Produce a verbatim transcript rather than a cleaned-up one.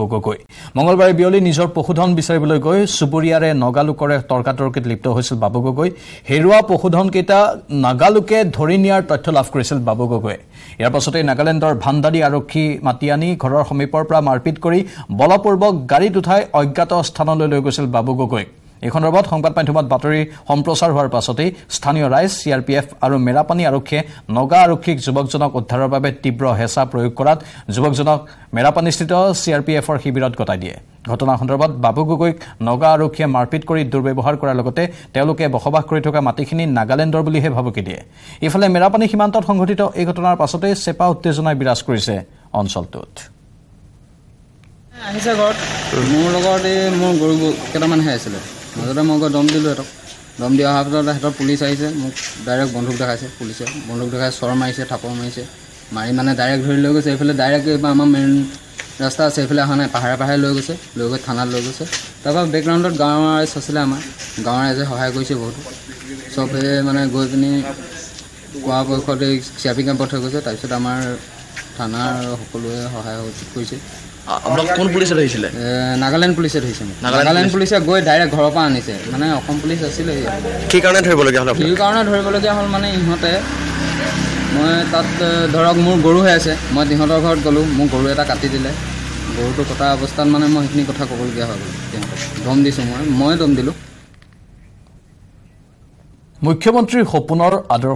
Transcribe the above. বগগৈ মঙ্গলবাৰে বিয়লি নিজৰ পশুধন বিচাৰিবলৈ গৈ চুবুৰীয়াৰে নগালুকৰে তৰ্কাতৰ্কিত লিপ্ত হৈছিল বাবু গগৈ। হেৰুৱা পশুধন কেইটা নাগালুকে ধৰি নিয়াৰ তথ্য লাভ কৰিছিল বাবু গগৈ। ইয়াৰ পাছতে নাগালেণ্ডৰ ভাণ্ডাৰী আৰক্ষী মাতি আনি ঘৰৰ সমীপৰ পৰা মাৰপিট কৰি বলপূৰ্বক গাড়ীত উঠাই অজ্ঞাত স্থানলৈ লৈ গৈছিল বাবু গগৈক। এই সন্দৰ্ভত সংবাদ মাধ্যমত বাতৰি সম্প্ৰচাৰ হোৱাৰ পাছতেই স্থানীয় ৰাইজ, চি আৰ পি এফ আৰু মেৰাপানী আৰক্ষীয়ে নগা আৰক্ষীক যুৱকজনক উদ্ধাৰৰ বাবে তীব্ৰ হেঁচা প্ৰয়োগ কৰাত যুৱকজনক মেৰাপানীস্থিত চি আৰ পি এফৰ শিবিৰত গতাই দিয়ে। ঘটনা সন্দৰ্ভত বাবু গগৈক নগা আৰক্ষীয়ে মাৰপিট কৰি দুৰ্ব্যৱহাৰ কৰাৰ লগতে তেওঁলোকে বসবাস কৰি থকা মাটিখিনি নাগালেণ্ডৰ বুলিহে ভাবুকি দিয়ে। ইফালে মেৰাপানী সীমান্তত সংঘটিত এই ঘটনাৰ পাছতেই চেপা উত্তেজনাই বিৰাজ কৰিছে অঞ্চলটোত। আহিছে ঘৰত মোৰ লগত এই মোৰ গৰু কেইটামানহে আছিলে, মাজতে মই গৈ দম দিলোঁ সিহঁতক। দম দি অহাৰ পিছত সিহঁতৰ পুলিচ আহিছে, মোক ডাইৰেক্ট বন্দুক দেখাইছে পুলিচে। বন্দুক দেখাই চৰ মাৰিছে, থাপৰ মাৰিছে, মাৰি মানে ডাইৰেক্ট ধৰি লৈ গৈছে। এইফালে ডাইৰেক্ট আমাৰ মেইন ৰাস্তা আছে, এইফালে অহা নাই, পাহাৰে পাহাৰে লৈ গৈছে, লৈ গৈ থানাত লৈ গৈছে। তাৰপৰা বেকগ্ৰাউণ্ডত গাঁৱৰ ৰাইজ আছিলে, আমাৰ গাঁৱৰ ৰাইজে সহায় কৰিছে বহুতো। চবেই মানে গৈ পিনি কোৱা পক্ষত এই চি আৰ পি কেম্পত থৈ গৈছে। তাৰপিছত আমাৰ থানাৰ সকলোৱে সহায় কৰিছে। কোন পুলিচে ধৰিছিলে? নাগালেণ্ড পুলিচে ধৰিছে। নাগালেণ্ড পুলিচে গৈ ডাইৰেক্ট ঘৰৰ পৰা আনিছে, মানে অসম পুলিচ আছিলে। কি কাৰণে ধৰিবলগীয়া হ'ল? কি কাৰণে ধৰিবলগীয়া হ'ল মানে ইহঁতে, মই তাত ধৰক মোৰ গৰুহে আছে, মই সিহঁতৰ ঘৰত গ'লোঁ, মোৰ গৰু এটা কাটি দিলে। গৰুটো কটা অৱস্থাত মানে মই সেইখিনি কথা ক'বলগীয়া হ'ল। দম দিছোঁ মই, মই দম দিলোঁ। মুখ্যমন্ত্ৰী সপোনৰ আদৰ্শ